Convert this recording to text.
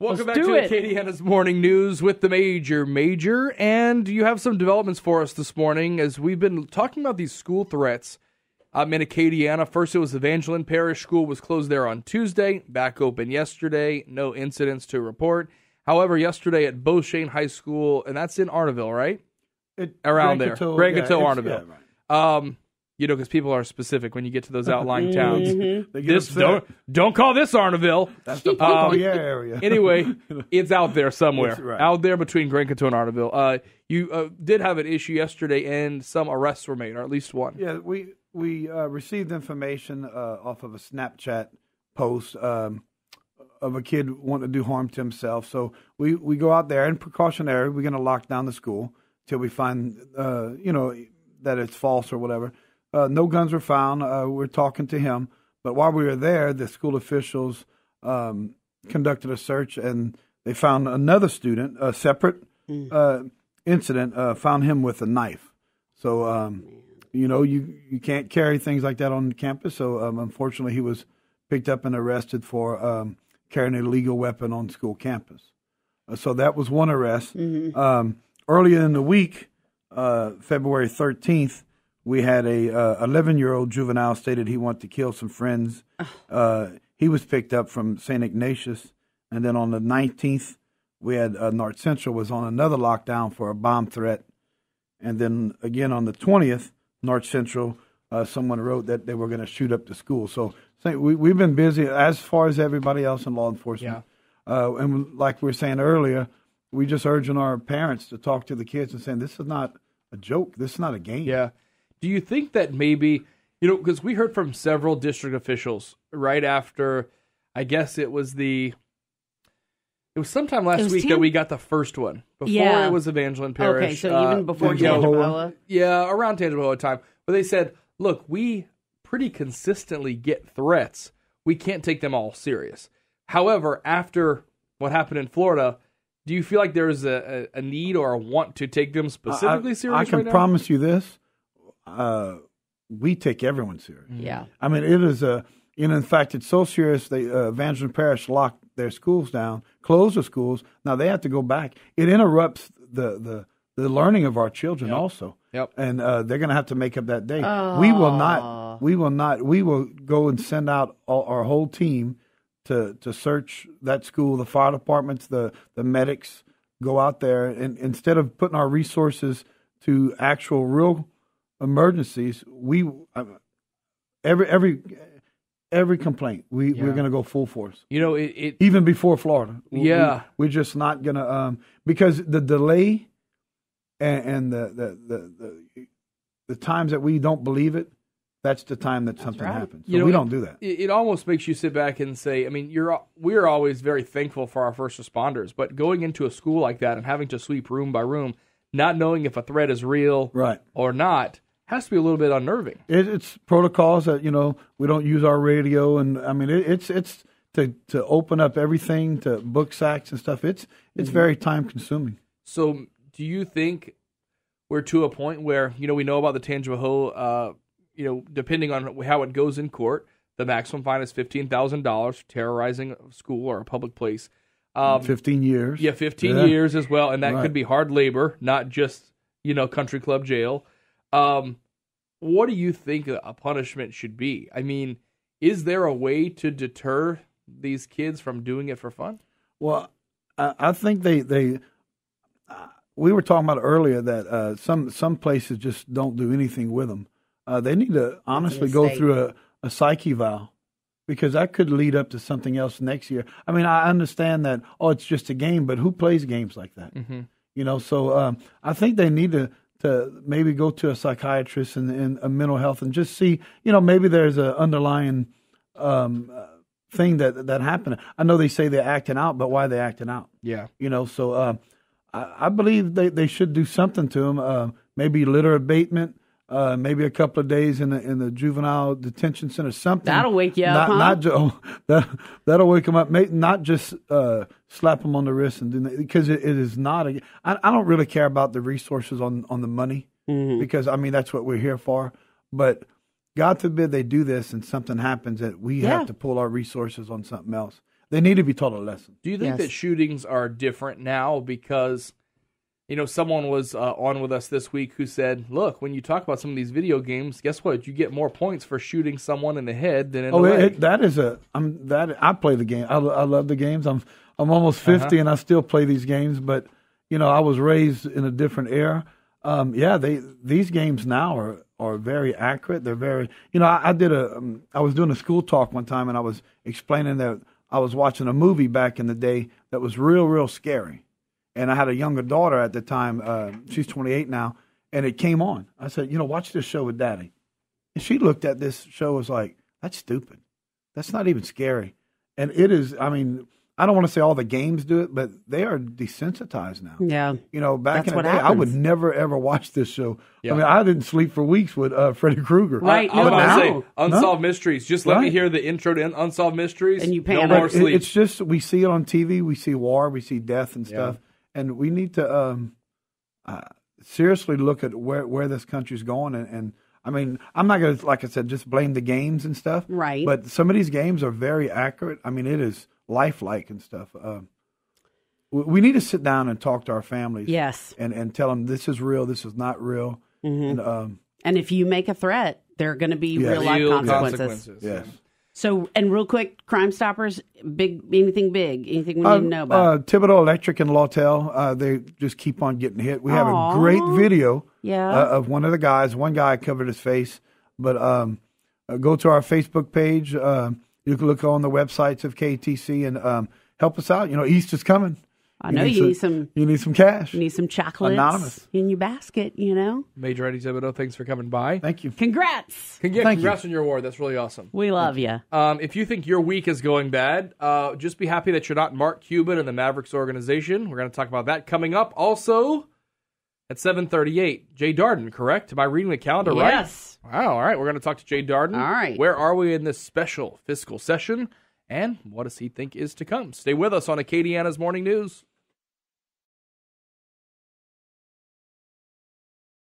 Welcome back to Acadiana's Morning News with the Major. And you have some developments for us this morning as we've been talking about these school threats in Acadiana. First, it was Evangeline Parish School was closed there on Tuesday, back open yesterday, no incidents to report. However, yesterday at Beauchene High School, and that's in Arnaudville, right? Grand Coteau, Arnaudville. Yeah, right. You know, because people are specific when you get to those outlying towns. This don't call this Arnaudville. That's the area. Anyway, it's out there somewhere, right. Out there between Grand Coteau and Arnaudville. You did have an issue yesterday, and some arrests were made, or at least one. Yeah, we received information off of a Snapchat post of a kid wanting to do harm to himself. So we go out there, and precautionary, we're going to lock down the school till we find, that it's false or whatever. No guns were found. We're talking to him. But while we were there, the school officials conducted a search, and they found another student, a separate incident, found him with a knife. So, you can't carry things like that on campus. So, unfortunately, he was picked up and arrested for carrying an illegal weapon on school campus. So that was one arrest. Mm-hmm. Earlier in the week, February 13th, we had a 11-year-old juvenile stated he wanted to kill some friends. He was picked up from St. Ignatius. And then on the 19th, we had North Central was on another lockdown for a bomb threat. And then again on the 20th, North Central, someone wrote that they were going to shoot up the school. So we've been busy as far as everybody else in law enforcement. Yeah. And like we were saying earlier, we just urging our parents to talk to the kids and saying this is not a joke. This is not a game. Yeah. Do you think that maybe, because we heard from several district officials right after, I guess it was sometime last week that we got the first one. Before it was Evangeline Parish. Okay, so even before Tangipahoa? Yeah, around Tangipahoa time. But they said, look, we pretty consistently get threats. We can't take them all serious. However, after what happened in Florida, do you feel like there is a need or a want to take them specifically seriously? I can promise you this. We take everyone serious. Yeah. I mean, it is in fact, it's so serious, Evangeline Parish locked their schools down, closed the schools. Now they have to go back. It interrupts the learning of our children also. Yep. And they're going to have to make up that day. We will go and send out our whole team to search that school, the fire departments, the medics go out there. And instead of putting our resources to actual real emergencies, every complaint we're going to go full force. It even before Florida. We're just not going to because the delay and the times that we don't believe it, that's the time that something happens. So we don't do that. It almost makes you sit back and say, I mean, we're always very thankful for our first responders, but going into a school like that and having to sweep room by room, not knowing if a threat is real or not. Has to be a little bit unnerving. It's protocols that we don't use our radio, and I mean it's to open up everything to book sacks and stuff. It's very time consuming. So, do you think we're to a point where we know about the Tangipahoa? Depending on how it goes in court, the maximum fine is $15,000 for terrorizing a school or a public place. 15 years. Yeah, 15 years as well, and that could be hard labor, not just country club jail. What do you think a punishment should be? I mean, is there a way to deter these kids from doing it for fun? Well, I think we were talking about earlier that some places just don't do anything with them. They need to honestly go through a psyche eval because that could lead up to something else next year. I mean, I understand that, it's just a game, but who plays games like that? Mm-hmm. So I think they need to maybe go to a psychiatrist and a mental health and just see, maybe there's an underlying thing that happened. I know they say they're acting out, but why are they acting out? Yeah. I believe they should do something to them, maybe litter abatement, maybe a couple of days in the juvenile detention center, something. That'll wake you up, that'll wake them up. Not just slap them on the wrist and do that, because it is not a. I don't really care about the resources on the money because I mean that's what we're here for. But God forbid they do this and something happens that we have to pull our resources on something else. They need to be taught a lesson. Do you think that shootings are different now? Because, you know, someone was on with us this week who said, look, when you talk about some of these video games, guess what? You get more points for shooting someone in the head than in the leg. I play the game. I love the games. I'm almost 50 and I still play these games, but, you know, I was raised in a different era. These games now are very accurate. They're very, you know, I was doing a school talk one time and I was explaining that I was watching a movie back in the day that was real, real scary. And I had a younger daughter at the time. She's 28 now. And it came on. I said, you know, watch this show with Daddy. And she looked at this show and was like, that's stupid. That's not even scary. And it is, I mean, I don't want to say all the games do it, but they are desensitized now. Yeah. You know, back in the day, I would never, ever watch this show. Yeah. I mean, I didn't sleep for weeks with Freddy Krueger. Right. I was going to say, Unsolved Mysteries. Just let me hear the intro to Unsolved Mysteries. And you panic. No more sleep. It's just, we see it on TV. We see war. We see death and stuff. Yeah. And we need to seriously look at where this country's going. And I mean, I'm not going to, like I said, just blame the games and stuff. Right. But some of these games are very accurate. I mean, it is lifelike and stuff. We need to sit down and talk to our families. Yes. And tell them this is real, this is not real. Mm-hmm. And if you make a threat, there are going to be real-life consequences. Yes. So, and real quick, Crime Stoppers, anything we need to know about? Thibodeau Electric and Lawtel, they just keep on getting hit. We have a great video of one of the guys. One guy covered his face. But go to our Facebook page. You can look on the websites of KTC and help us out. You know, Easter's coming. I know you need some cash. You need some chocolates Anonymous. In your basket, you know. Major Eddie Thibodaux, thanks for coming by. Thank you. Congrats. Congrats on your award. That's really awesome. We love you. If you think your week is going bad, just be happy that you're not Mark Cuban and the Mavericks organization. We're going to talk about that coming up. Also, at 7:38, Jay Darden, correct? Am I reading the calendar right? Yes. Wow, all right. We're going to talk to Jay Darden. All right. Where are we in this special fiscal session? And what does he think is to come? Stay with us on Acadiana's Morning News.